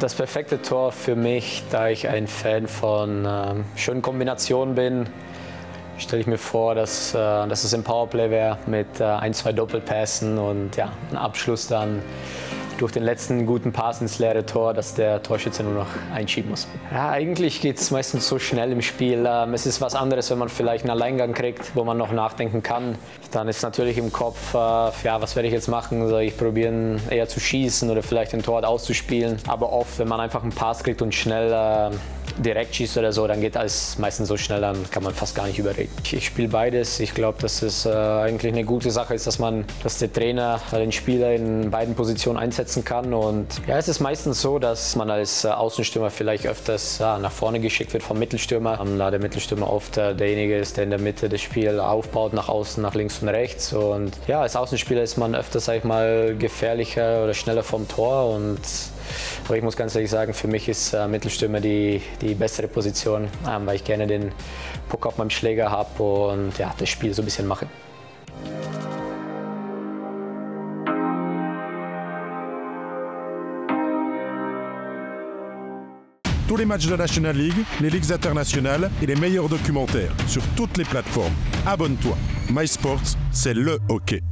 Das perfekte Tor für mich, da ich ein Fan von schönen Kombinationen bin, stelle ich mir vor, dass es im Powerplay wäre mit ein, zwei Doppelpässen und ja, ein Abschluss dann durch den letzten guten Pass ins leere Tor, dass der Torschütze nur noch einschieben muss. Ja, eigentlich geht es meistens so schnell im Spiel. Es ist was anderes, wenn man vielleicht einen Alleingang kriegt, wo man noch nachdenken kann. Dann ist natürlich im Kopf, ja, was werde ich jetzt machen? Soll ich probieren, eher zu schießen oder vielleicht den Torwart auszuspielen? Aber oft, wenn man einfach einen Pass kriegt und schnell direkt schießt oder so, dann geht alles meistens so schnell, dann kann man fast gar nicht überreden. Ich spiele beides. Ich glaube, dass es eigentlich eine gute Sache ist, dass der Trainer den Spieler in beiden Positionen einsetzen kann. Und ja, es ist meistens so, dass man als Außenstürmer vielleicht öfters nach vorne geschickt wird vom Mittelstürmer. Da der Mittelstürmer oft derjenige ist, der in der Mitte das Spiel aufbaut, nach außen, nach links und rechts. Und ja, als Außenspieler ist man öfters, sag ich mal, gefährlicher oder schneller vom Tor. Aber ich muss ganz ehrlich sagen, für mich ist Mittelstürmer die bessere Position, weil ich gerne den Puck auf meinem Schläger habe und ja, das Spiel so ein bisschen mache. Tous les matchs de la National League, les ligues internationales et les meilleurs documentaires sur toutes les plateformes. Abonne-toi. MySports, c'est le hockey.